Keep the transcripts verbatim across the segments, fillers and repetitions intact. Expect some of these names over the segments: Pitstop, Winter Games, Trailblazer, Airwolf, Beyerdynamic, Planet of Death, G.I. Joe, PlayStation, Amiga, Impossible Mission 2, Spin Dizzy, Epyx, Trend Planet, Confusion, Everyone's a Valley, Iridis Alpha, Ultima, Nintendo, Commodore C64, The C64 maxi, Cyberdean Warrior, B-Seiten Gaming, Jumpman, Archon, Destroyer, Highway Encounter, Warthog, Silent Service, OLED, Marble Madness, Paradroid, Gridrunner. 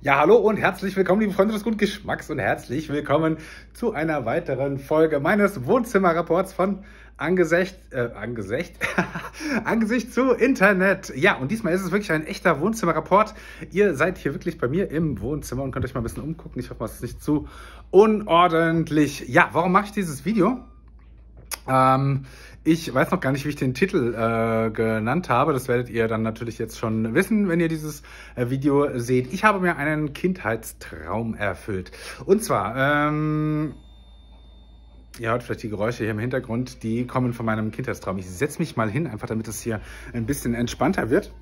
Ja, hallo und herzlich willkommen, liebe Freunde des guten Geschmacks, und herzlich willkommen zu einer weiteren Folge meines Wohnzimmerrapports von Angesicht, äh, Angesicht, Angesicht zu Internet. Ja, und diesmal ist es wirklich ein echter Wohnzimmerrapport. Ihr seid hier wirklich bei mir im Wohnzimmer und könnt euch mal ein bisschen umgucken. Ich hoffe, es ist nicht zu unordentlich. Ja, warum mache ich dieses Video? Ähm, ich weiß noch gar nicht, wie ich den Titel äh, genannt habe. Das werdet ihr dann natürlich jetzt schon wissen, wenn ihr dieses äh, Video seht. Ich habe mir einen Kindheitstraum erfüllt. Und zwar, ähm, ihr hört vielleicht die Geräusche hier im Hintergrund, die kommen von meinem Kindheitstraum. Ich setze mich mal hin, einfach damit es hier ein bisschen entspannter wird.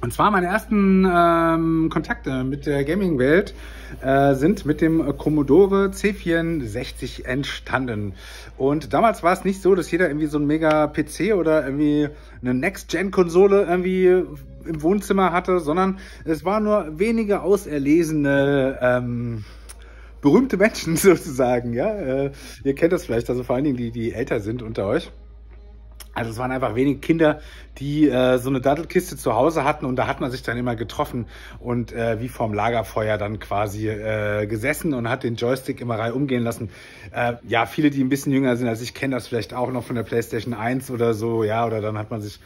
Und zwar meine ersten ähm, Kontakte mit der Gaming-Welt äh, sind mit dem Commodore C vierundsechzig entstanden. Und damals war es nicht so, dass jeder irgendwie so ein mega P C oder irgendwie eine Next-Gen-Konsole irgendwie im Wohnzimmer hatte, sondern es waren nur wenige auserlesene ähm, berühmte Menschen sozusagen. Ja? Äh, ihr kennt das vielleicht, also vor allen Dingen die, die älter sind unter euch. Also es waren einfach wenige Kinder, die äh, so eine Dattelkiste zu Hause hatten, und da hat man sich dann immer getroffen und äh, wie vorm Lagerfeuer dann quasi äh, gesessen und hat den Joystick immer rein umgehen lassen. Äh, ja, viele, die ein bisschen jünger sind als ich, kennen das vielleicht auch noch von der PlayStation eins oder so, ja, oder dann hat man sich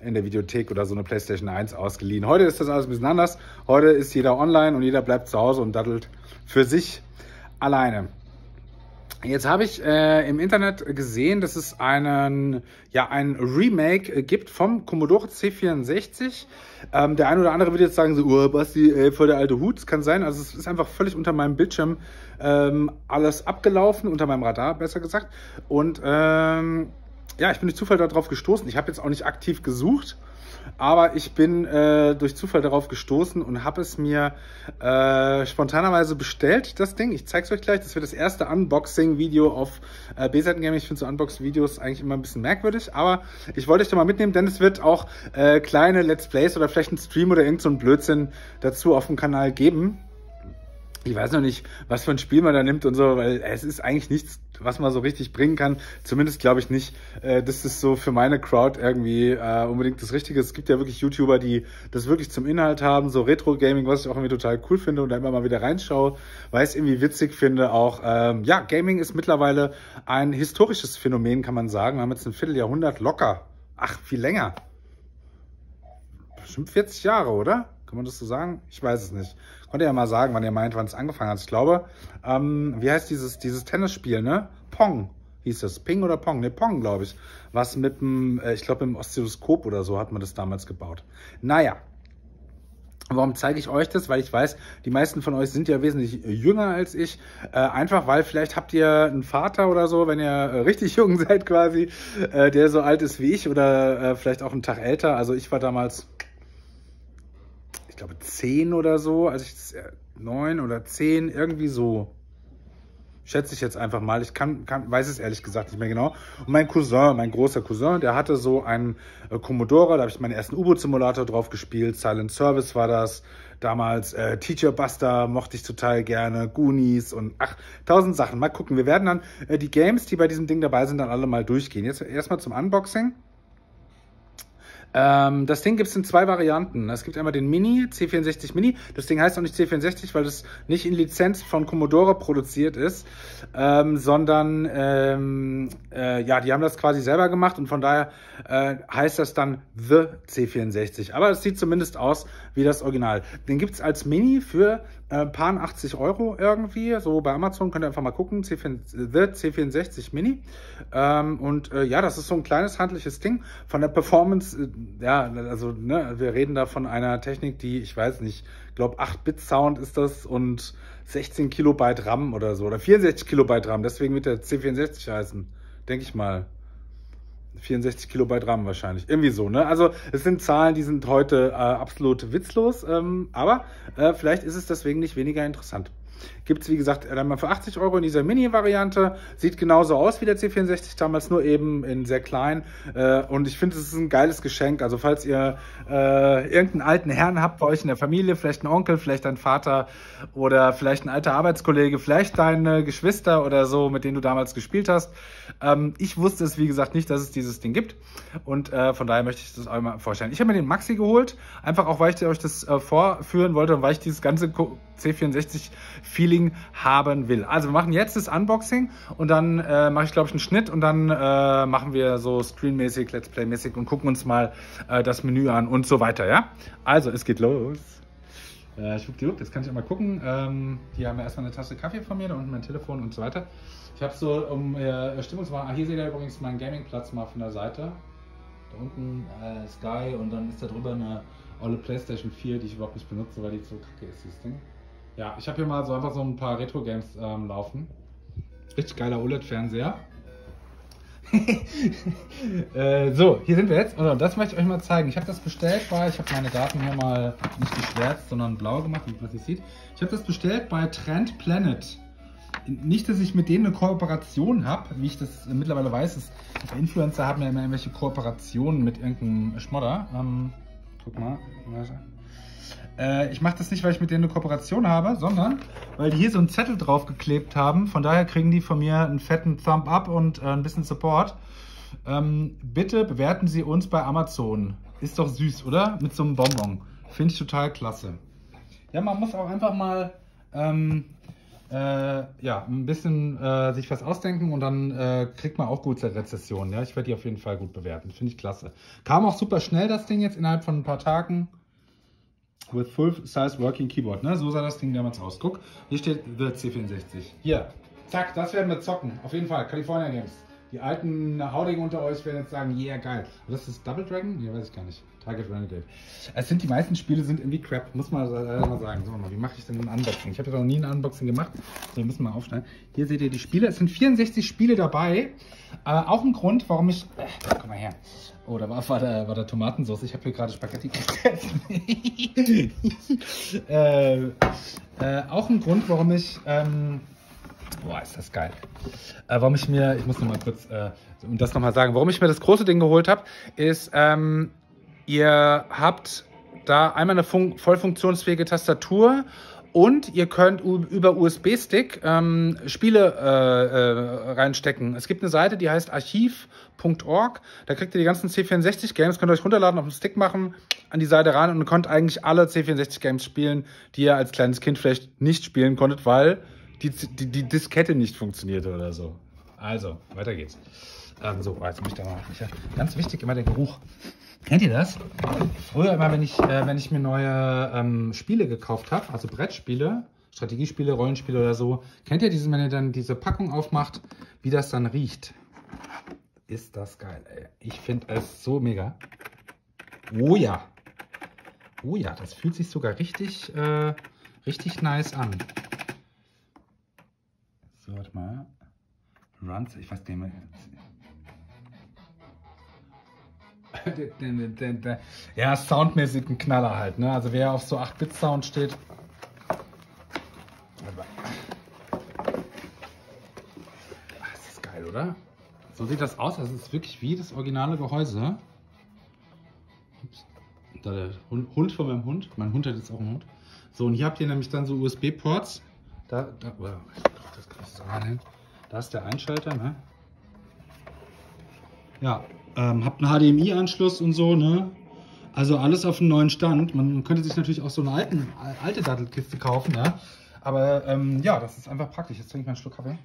in der Videothek oder so eine PlayStation eins ausgeliehen. Heute ist das alles ein bisschen anders. Heute ist jeder online und jeder bleibt zu Hause und dattelt für sich alleine. Jetzt habe ich äh, im Internet gesehen, dass es einen, ja, ein Remake gibt vom Commodore C vierundsechzig. Ähm, der ein oder andere wird jetzt sagen, so, oh, Basti, ey, voll der alte Hut, kann sein. Also es ist einfach völlig unter meinem Bildschirm ähm, alles abgelaufen, unter meinem Radar, besser gesagt. Und ähm, ja, ich bin durch Zufall darauf gestoßen. Ich habe jetzt auch nicht aktiv gesucht, aber ich bin äh, durch Zufall darauf gestoßen und habe es mir äh, spontanerweise bestellt, das Ding. Ich zeige es euch gleich. Das wird das erste Unboxing-Video auf äh, B-Seiten-Gaming. Ich finde so Unbox-Videos eigentlich immer ein bisschen merkwürdig, aber ich wollte euch da mal mitnehmen, denn es wird auch äh, kleine Let's Plays oder vielleicht einen Stream oder irgend so einen Blödsinn dazu auf dem Kanal geben. Ich weiß noch nicht, was für ein Spiel man da nimmt und so, weil es ist eigentlich nichts, was man so richtig bringen kann. Zumindest glaube ich nicht, äh, dass das so für meine Crowd irgendwie äh, unbedingt das Richtige ist. Es gibt ja wirklich YouTuber, die das wirklich zum Inhalt haben, so Retro-Gaming, was ich auch irgendwie total cool finde und da immer mal wieder reinschaue, weil ich es irgendwie witzig finde auch. Ähm, ja, Gaming ist mittlerweile ein historisches Phänomen, kann man sagen. Wir haben jetzt ein Vierteljahrhundert locker. Ach, viel länger. Bestimmt vierzig Jahre, oder? Kann man das so sagen? Ich weiß es nicht. Könnt ihr ja mal sagen, wann ihr meint, wann es angefangen hat. Ich glaube, ähm, wie heißt dieses, dieses Tennisspiel, ne? Pong hieß das. Ping oder Pong? Ne, Pong, glaube ich. Was mit dem, äh, ich glaube, im Oszilloskop oder so hat man das damals gebaut. Naja. Warum zeige ich euch das? Weil ich weiß, die meisten von euch sind ja wesentlich jünger als ich. Äh, einfach, weil vielleicht habt ihr einen Vater oder so, wenn ihr äh, richtig jung seid quasi, äh, der so alt ist wie ich oder äh, vielleicht auch einen Tag älter. Also ich war damals... Ich glaube zehn oder so, also neun oder zehn, irgendwie so. Schätze ich jetzt einfach mal. Ich kann, kann, weiß es ehrlich gesagt nicht mehr genau. Und mein Cousin, mein großer Cousin, der hatte so einen äh, Commodore, da habe ich meinen ersten U-Boot-Simulator drauf gespielt. Silent Service war das damals. Äh, Teacher Buster mochte ich total gerne. Goonies und ach, tausend Sachen. Mal gucken, wir werden dann äh, die Games, die bei diesem Ding dabei sind, dann alle mal durchgehen. Jetzt erstmal zum Unboxing. Ähm, das Ding gibt es in zwei Varianten. Es gibt einmal den Mini, C vierundsechzig Mini. Das Ding heißt auch nicht C vierundsechzig, weil das nicht in Lizenz von Commodore produziert ist, ähm, sondern ähm, äh, ja, die haben das quasi selber gemacht und von daher äh, heißt das dann The C vierundsechzig. Aber es sieht zumindest aus wie das Original. Den gibt es als Mini für äh, paar achtzig Euro irgendwie. So bei Amazon könnt ihr einfach mal gucken. C vier, The C vierundsechzig Mini. Ähm, und äh, ja, das ist so ein kleines handliches Ding. Von der Performance... Äh, Ja, also ne, wir reden da von einer Technik, die, ich weiß nicht, ich glaube acht Bit Sound ist das und sechzehn Kilobyte RAM oder so, oder vierundsechzig Kilobyte RAM, deswegen wird der C vierundsechzig heißen, denke ich mal. vierundsechzig Kilobyte RAM wahrscheinlich, irgendwie so, ne? Also es sind Zahlen, die sind heute äh, absolut witzlos, ähm, aber äh, vielleicht ist es deswegen nicht weniger interessant. Gibt es, wie gesagt, einmal für achtzig Euro in dieser Mini-Variante. Sieht genauso aus wie der C vierundsechzig damals, nur eben in sehr klein. Äh, und ich finde, es ist ein geiles Geschenk. Also falls ihr äh, irgendeinen alten Herrn habt bei euch in der Familie, vielleicht einen Onkel, vielleicht einen Vater oder vielleicht ein alter Arbeitskollege, vielleicht deine Geschwister oder so, mit denen du damals gespielt hast. Ähm, ich wusste es, wie gesagt, nicht, dass es dieses Ding gibt. Und äh, von daher möchte ich das euch mal vorstellen. Ich habe mir den Maxi geholt, einfach auch, weil ich euch das äh, vorführen wollte und weil ich dieses ganze C vierundsechzig-Feeling haben will. Also wir machen jetzt das Unboxing und dann äh, mache ich, glaube ich, einen Schnitt und dann äh, machen wir so Screen-mäßig, Let's Play-mäßig und gucken uns mal äh, das Menü an und so weiter, ja? Also, es geht los. Äh, schwuppdiwupp, jetzt kann ich auch mal gucken. Ähm, hier haben wir erstmal eine Tasse Kaffee von mir, da unten mein Telefon und so weiter. Ich habe so, um äh, Stimmung zu machen, ah, hier seht ihr übrigens meinen Gaming-Platz mal von der Seite. Da unten äh, Sky und dann ist da drüber eine olle PlayStation vier, die ich überhaupt nicht benutze, weil die so kacke ist, dieses Ding. Ja, ich habe hier mal so einfach so ein paar Retro-Games ähm, laufen. Richtig geiler O L E D-Fernseher. äh, so, hier sind wir jetzt. Und das möchte ich euch mal zeigen. Ich habe das bestellt bei, ich habe meine Daten hier mal nicht geschwärzt, sondern blau gemacht, wie man sich sieht. Ich habe das bestellt bei Trend Planet. Nicht, dass ich mit denen eine Kooperation habe, wie ich das mittlerweile weiß. Ist, Influencer haben ja immer irgendwelche Kooperationen mit irgendeinem Schmodder. Ähm, guck mal. Äh, ich mache das nicht, weil ich mit denen eine Kooperation habe, sondern weil die hier so einen Zettel drauf geklebt haben. Von daher kriegen die von mir einen fetten Thumb Up und äh, ein bisschen Support. Ähm, bitte bewerten Sie uns bei Amazon. Ist doch süß, oder? Mit so einem Bonbon. Finde ich total klasse. Ja, man muss auch einfach mal... Ähm, Äh, ja, ein bisschen äh, sich was ausdenken und dann äh, kriegt man auch gute Rezessionen. Ja? Ich werde die auf jeden Fall gut bewerten. Finde ich klasse. Kam auch super schnell das Ding jetzt innerhalb von ein paar Tagen. With full-size working keyboard. Ne? So sah das Ding damals aus. Guck, hier steht The C vierundsechzig. Hier, zack, das werden wir zocken. Auf jeden Fall, California Games. Die alten Haudingen unter euch werden jetzt sagen, yeah, geil. Aber das ist Double Dragon? Nee, weiß ich gar nicht. Target Renegade. Es sind die meisten Spiele sind irgendwie crap, muss man leider mal sagen. So, wie mache ich denn ein Unboxing? Ich habe ja noch nie ein Unboxing gemacht. So, wir müssen mal aufschneiden. Hier seht ihr die Spiele. Es sind vierundsechzig Spiele dabei. Äh, auch ein Grund, warum ich... Äh, komm mal her. Oh, da war, war, der, war der Tomatensauce. Ich habe hier gerade Spaghetti gegessen. äh, äh, auch ein Grund, warum ich... Ähm, Boah, ist das geil. Äh, warum ich mir, ich muss nochmal kurz, äh, um das nochmal sagen, warum ich mir das große Ding geholt habe, ist, ähm, ihr habt da einmal eine fun- voll funktionsfähige Tastatur und ihr könnt über U S B-Stick ähm, Spiele äh, äh, reinstecken. Es gibt eine Seite, die heißt archiv punkt org. Da kriegt ihr die ganzen C vierundsechzig-Games, könnt ihr euch runterladen, auf den Stick machen, an die Seite ran und könnt eigentlich alle C vierundsechzig-Games spielen, die ihr als kleines Kind vielleicht nicht spielen konntet, weil... Die, die, die Diskette nicht funktionierte oder so. Also, weiter geht's. Ähm, so, jetzt muss ich da mal. Ich, ganz wichtig immer der Geruch. Kennt ihr das? Früher immer, wenn ich, äh, wenn ich mir neue ähm, Spiele gekauft habe, also Brettspiele, Strategiespiele, Rollenspiele oder so, kennt ihr diesen, wenn ihr dann diese Packung aufmacht, wie das dann riecht? Ist das geil, ey. Ich finde es so mega. Oh ja. Oh ja, das fühlt sich sogar richtig, äh, richtig nice an. Warte mal. Runs, ich weiß nicht mehr. Ja, soundmäßig ein Knaller halt, ne? Also wer auf so acht Bit Sound steht. Warte mal. Ach, ist das geil, oder? So sieht das aus. Das ist wirklich wie das originale Gehäuse. Ups. Da der Hund, Hund von meinem Hund. Mein Hund hat jetzt auch einen Hund. So, und hier habt ihr nämlich dann so U S B-Ports. Da, da, wow. Da ist der Einschalter, ne? Ja, ähm, habt einen H D M I-Anschluss und so, ne? Also alles auf einen neuen Stand. Man könnte sich natürlich auch so eine alten, alte Dattelkiste kaufen, ne? Aber ähm, ja, das ist einfach praktisch. Jetzt trinke ich mal einen Schluck Kaffee.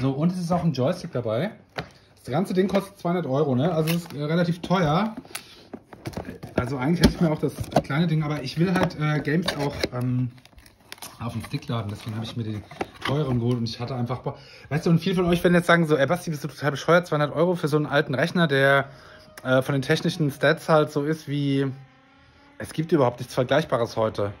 So, und es ist auch ein Joystick dabei. Das ganze Ding kostet zweihundert Euro, ne? Also es ist äh, relativ teuer. Also eigentlich hätte ich mir auch das kleine Ding, aber ich will halt äh, Games auch... Ähm, auf den Stick laden, deswegen habe ich mir den teuren geholt und ich hatte einfach Bock. Weißt du, und viele von euch werden jetzt sagen so, ey Basti, bist du total bescheuert, zweihundert Euro für so einen alten Rechner, der äh, von den technischen Stats halt so ist wie, es gibt überhaupt nichts Vergleichbares heute.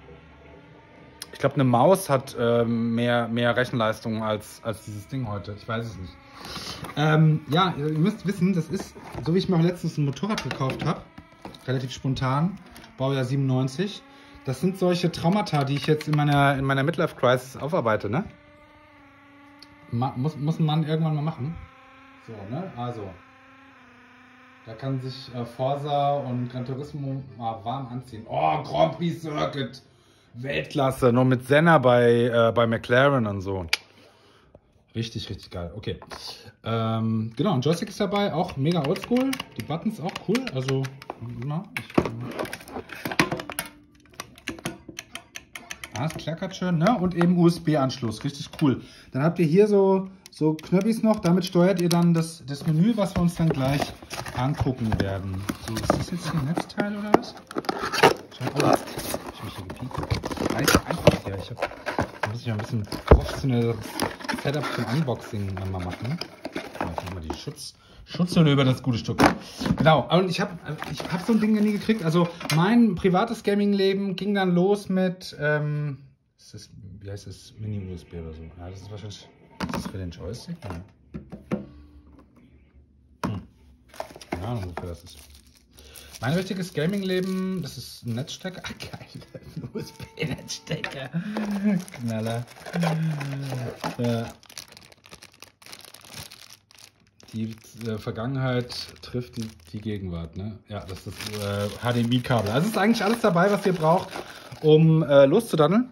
Ich glaube, eine Maus hat äh, mehr, mehr Rechenleistung als, als dieses Ding heute, ich weiß es nicht. Ähm, ja, ihr müsst wissen, das ist, so wie ich mir auch letztens ein Motorrad gekauft habe, relativ spontan, Baujahr siebenundneunzig. Das sind solche Traumata, die ich jetzt in meiner, in meiner Midlife-Crisis aufarbeite, ne? Ma muss, muss ein Mann irgendwann mal machen. So, ne? Also, da kann sich äh, Forza und Gran Turismo mal warm anziehen. Oh, Grand Prix Circuit! Weltklasse, noch mit Senna bei, äh, bei McLaren und so. Richtig, richtig geil. Okay. Ähm, genau, ein Joystick ist dabei, auch mega oldschool. Die Buttons auch cool. Also, na, ich, na. Ah, es klackert schön, ne? Und eben U S B-Anschluss. Richtig cool. Dann habt ihr hier so, so Knöppis noch. Damit steuert ihr dann das, das Menü, was wir uns dann gleich angucken werden. So, ist das jetzt hier ein Netzteil oder was? Ich mich hier gepinkt. Reicht einfach hier. Ich hab, da muss ich mal ein bisschen professionelles Setup zum Unboxing mal machen. Ich nehme mal die Schutz, Schutzhülle über das gute Stück. Genau, und ich habe ich hab so ein Ding ja nie gekriegt. Also mein privates Gaming-Leben ging dann los mit, ähm, ist das, wie heißt das, Mini-U S B oder so. Ja, das ist wahrscheinlich, ist das für den Joystick? Ja. Hm. Keine Ahnung, wofür das ist. Mein richtiges Gaming-Leben, das ist ein Netzstecker. Ah, geil, ein U S B-Netzstecker. Knaller. Ja. Die äh, Vergangenheit trifft die, die Gegenwart, ne? Ja, das ist das äh, H D M I-Kabel. Also ist eigentlich alles dabei, was ihr braucht, um äh, loszudaddeln.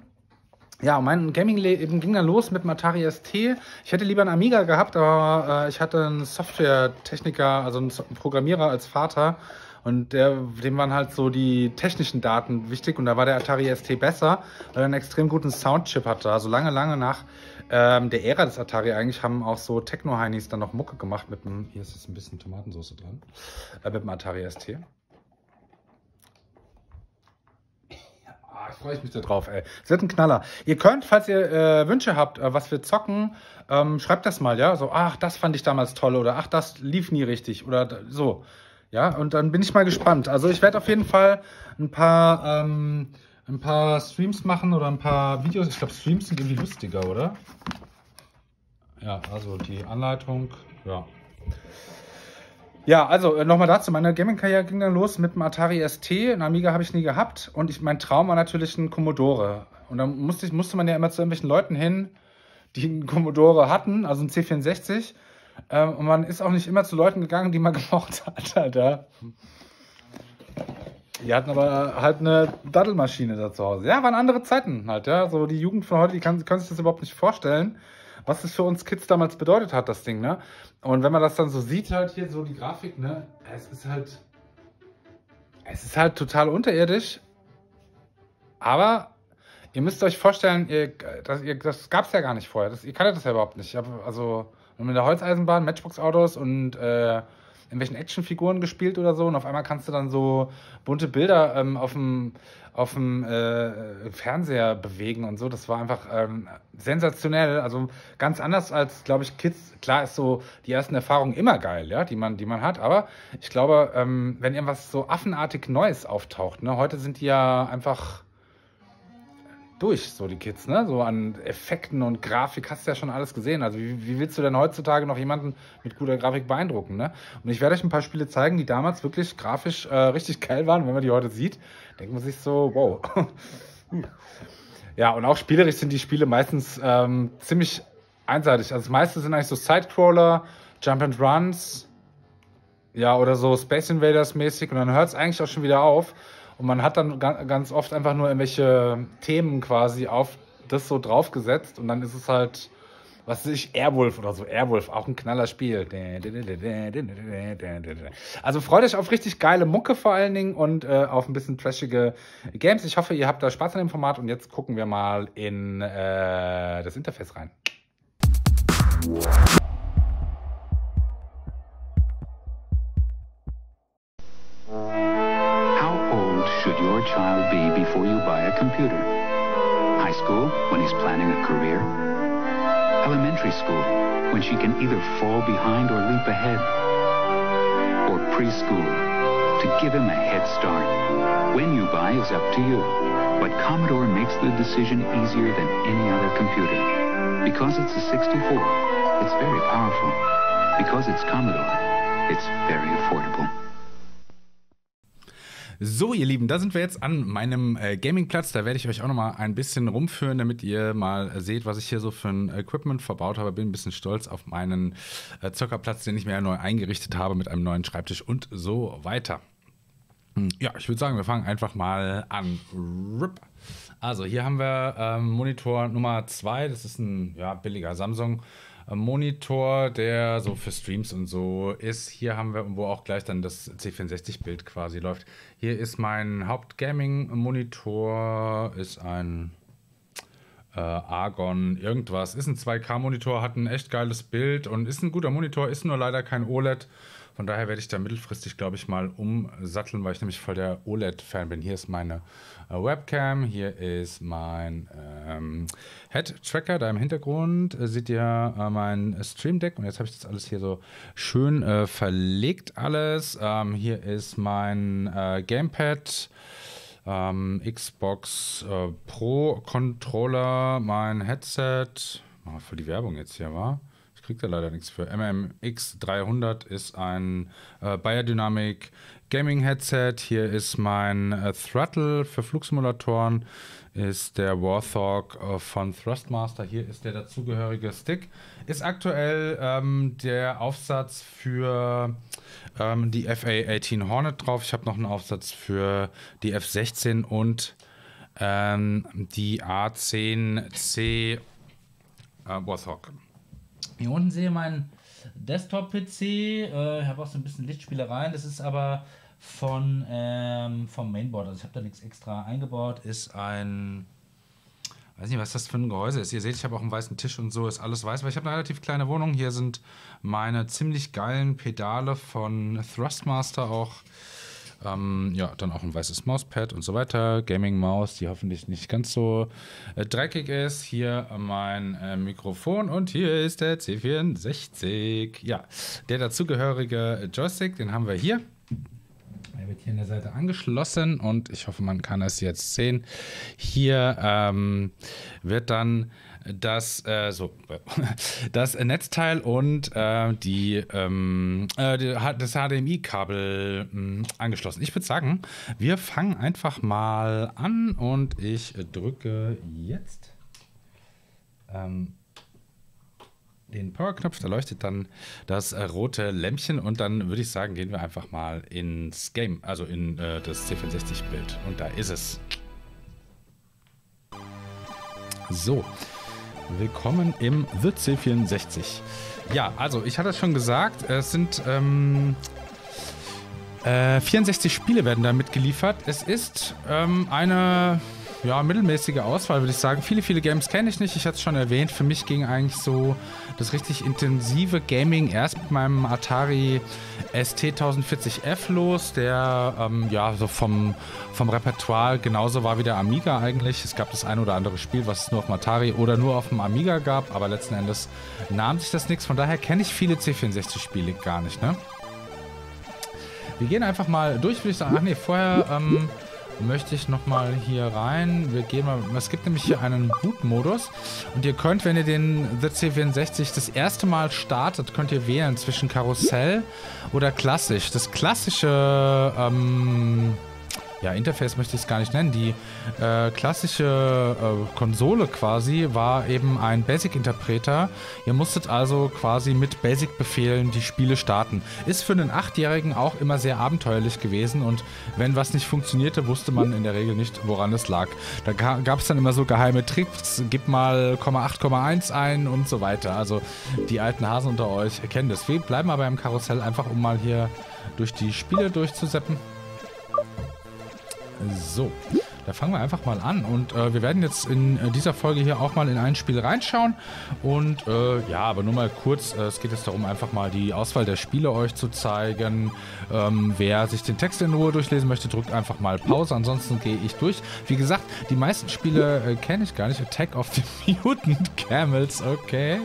Ja, mein Gaming-Leben ging dann los mit dem Atari S T. Ich hätte lieber einen Amiga gehabt, aber äh, ich hatte einen Software-Techniker, also einen Programmierer als Vater. Und der, dem waren halt so die technischen Daten wichtig. Und da war der Atari S T besser, weil er einen extrem guten Soundchip hatte. Also lange, lange nach ähm, der Ära des Atari eigentlich haben auch so Techno-Heinis dann noch Mucke gemacht mit dem, hier ist jetzt ein bisschen Tomatensauce dran, äh, mit dem Atari S T. Ich freue mich da drauf, ey. Es wird ein Knaller. Ihr könnt, falls ihr äh, Wünsche habt, äh, was wir zocken, ähm, schreibt das mal, ja. So, ach, das fand ich damals toll oder ach, das lief nie richtig oder so. Ja, und dann bin ich mal gespannt. Also ich werde auf jeden Fall ein paar, ähm, ein paar Streams machen oder ein paar Videos. Ich glaube, Streams sind irgendwie lustiger, oder? Ja, also die Anleitung, ja. Ja, also nochmal dazu, meine Gaming-Karriere ging dann los mit dem Atari S T, einen Amiga habe ich nie gehabt und ich, mein Traum war natürlich ein Commodore. Und dann musste, ich, musste man ja immer zu irgendwelchen Leuten hin, die einen Commodore hatten, also einen C vierundsechzig. Ähm, und man ist auch nicht immer zu Leuten gegangen, die man gemocht hat, Alter. Die hatten aber halt eine Daddelmaschine da zu Hause. Ja, waren andere Zeiten halt, ja. So die Jugend von heute, die kann, können sich das überhaupt nicht vorstellen, was es für uns Kids damals bedeutet hat, das Ding, ne? Und wenn man das dann so sieht, halt hier so die Grafik, ne? Es ist halt, es ist halt total unterirdisch. Aber ihr müsst euch vorstellen, ihr, das, das gab es ja gar nicht vorher. Das, ihr kanntet das ja überhaupt nicht. Ich hab, also mit der Holzeisenbahn, Matchbox-Autos und äh, irgendwelchen Actionfiguren gespielt oder so. Und auf einmal kannst du dann so bunte Bilder ähm, auf dem auf dem äh, Fernseher bewegen und so. Das war einfach ähm, sensationell. Also ganz anders als, glaube ich, Kids. Klar ist so die ersten Erfahrungen immer geil, ja, die man, die man hat. Aber ich glaube, ähm, wenn irgendwas so affenartig Neues auftaucht, ne, heute sind die ja einfach durch, so die Kids, ne? So an Effekten und Grafik hast du ja schon alles gesehen. Also wie, wie willst du denn heutzutage noch jemanden mit guter Grafik beeindrucken, ne? Und ich werde euch ein paar Spiele zeigen, die damals wirklich grafisch äh, richtig geil waren. Wenn man die heute sieht, denkt man sich so, wow. Ja, und auch spielerisch sind die Spiele meistens ähm, ziemlich einseitig. Also das meiste sind eigentlich so Sidecrawler, Jump and Runs, ja, oder so Space Invaders mäßig. Und dann hört es eigentlich auch schon wieder auf. Und man hat dann ganz oft einfach nur irgendwelche Themen quasi auf das so draufgesetzt. Und dann ist es halt, was weiß ich, Airwolf oder so. Airwolf, auch ein knaller Spiel. Also freut euch auf richtig geile Mucke vor allen Dingen und äh, auf ein bisschen trashige Games. Ich hoffe, ihr habt da Spaß an dem Format. Und jetzt gucken wir mal in äh, das Interface rein. Child be before you buy a computer? High school, when he's planning a career? Elementary school, when she can either fall behind or leap ahead? Or preschool, to give him a head start? When you buy is up to you, but Commodore makes the decision easier than any other computer. Because it's a sixty-four, it's very powerful. Because it's Commodore, it's very affordable. So, ihr Lieben, da sind wir jetzt an meinem äh, Gamingplatz. Da werde ich euch auch noch mal ein bisschen rumführen, damit ihr mal seht, was ich hier so für ein Equipment verbaut habe. Bin ein bisschen stolz auf meinen äh, Zockerplatz, den ich mir ja neu eingerichtet habe mit einem neuen Schreibtisch und so weiter. Ja, ich würde sagen, wir fangen einfach mal an. Rip. Also, hier haben wir ähm, Monitor Nummer zwei. Das ist ein ja, billiger Samsung Monitor, der so für Streams und so ist. Hier haben wir, wo auch gleich dann das C vierundsechzig-Bild quasi läuft. Hier ist mein Hauptgaming-Monitor, ist ein äh, Argon irgendwas. Ist ein zwei K-Monitor, hat ein echt geiles Bild und ist ein guter Monitor, ist nur leider kein O L E D. Von daher werde ich da mittelfristig, glaube ich, mal umsatteln, weil ich nämlich voll der O L E D-Fan bin. Hier ist meine äh, Webcam, hier ist mein ähm, Head-Tracker. Da im Hintergrund äh, seht ihr äh, mein Stream Deck. Und jetzt habe ich das alles hier so schön äh, verlegt alles. Ähm, hier ist mein äh, Gamepad, ähm, Xbox äh, Pro-Controller, mein Headset. Oh, voll die Werbung jetzt hier, war. Kriegt er leider nichts für. M M X dreihundert ist ein äh, Beyerdynamic Gaming Headset. Hier ist mein äh, Throttle für Flugsimulatoren. Ist der Warthog äh, von Thrustmaster. Hier ist der dazugehörige Stick. Ist aktuell ähm, der Aufsatz für ähm, die F A achtzehn Hornet drauf. Ich habe noch einen Aufsatz für die F sechzehn und ähm, die A zehn C äh, Warthog. Hier unten sehe ich meinen Desktop-P C. Äh, ich habe auch so ein bisschen Lichtspielereien. Das ist aber von, ähm, vom Mainboard. Also ich habe da nichts extra eingebaut. Ist ein... weiß nicht, was das für ein Gehäuse ist. Ihr seht, ich habe auch einen weißen Tisch und so. Ist alles weiß, weil ich habe eine relativ kleine Wohnung. Hier sind meine ziemlich geilen Pedale von Thrustmaster auch. Ähm, ja, dann auch ein weißes Mauspad und so weiter. Gaming-Maus, die hoffentlich nicht ganz so äh, dreckig ist. Hier mein äh, Mikrofon und hier ist der C vierundsechzig. Ja, der dazugehörige Joystick, den haben wir hier. Er wird hier an der Seite angeschlossen und ich hoffe, man kann es jetzt sehen. Hier ähm, wird dann das, äh, so, das Netzteil und äh, die, ähm, äh, das H D M I-Kabel mh, angeschlossen. Ich würde sagen, wir fangen einfach mal an und ich drücke jetzt ähm, den Powerknopf. Da leuchtet dann das rote Lämpchen und dann würde ich sagen, gehen wir einfach mal ins Game, also in äh, das C vierundsechzig-Bild. Und da ist es. So. Willkommen im The C vierundsechzig. Ja, also ich hatte es schon gesagt, es sind ähm, äh, vierundsechzig Spiele werden da mitgeliefert. Es ist ähm, eine ja, mittelmäßige Auswahl, würde ich sagen. Viele, viele Games kenne ich nicht, ich hatte es schon erwähnt. Für mich ging eigentlich so das richtig intensive Gaming erst mit meinem Atari S T zehn vierzig F los, der ähm, ja, so vom, vom Repertoire genauso war wie der Amiga eigentlich. Es gab das ein oder andere Spiel, was es nur auf dem Atari oder nur auf dem Amiga gab, aber letzten Endes nahm sich das nichts. Von daher kenne ich viele C vierundsechzig-Spiele gar nicht, ne? Wir gehen einfach mal durch, würde ich sagen. Ach nee, vorher ähm, möchte ich nochmal hier rein. Wir gehen mal. Es gibt nämlich hier einen Boot-Modus und ihr könnt, wenn ihr den The C vierundsechzig das erste Mal startet, könnt ihr wählen zwischen Karussell oder klassisch. Das klassische ähm, ja, Interface möchte ich es gar nicht nennen. Die äh, klassische äh, Konsole quasi war eben ein Basic-Interpreter. Ihr musstet also quasi mit Basic-Befehlen die Spiele starten. Ist für einen Achtjährigen auch immer sehr abenteuerlich gewesen und wenn was nicht funktionierte, wusste man in der Regel nicht, woran es lag. Da gab es dann immer so geheime Tricks, gib mal acht Komma eins ein und so weiter. Also die alten Hasen unter euch erkennen das. Wir bleiben aber im Karussell einfach, um mal hier durch die Spiele durchzuseppen. So, da fangen wir einfach mal an und äh, wir werden jetzt in äh, dieser Folge hier auch mal in ein Spiel reinschauen und äh, ja, aber nur mal kurz, äh, es geht jetzt darum, einfach mal die Auswahl der Spiele euch zu zeigen. Ähm, wer sich den Text in Ruhe durchlesen möchte, drückt einfach mal Pause, ansonsten gehe ich durch. Wie gesagt, die meisten Spiele äh, kenne ich gar nicht. Attack of the Mutant Camels, okay,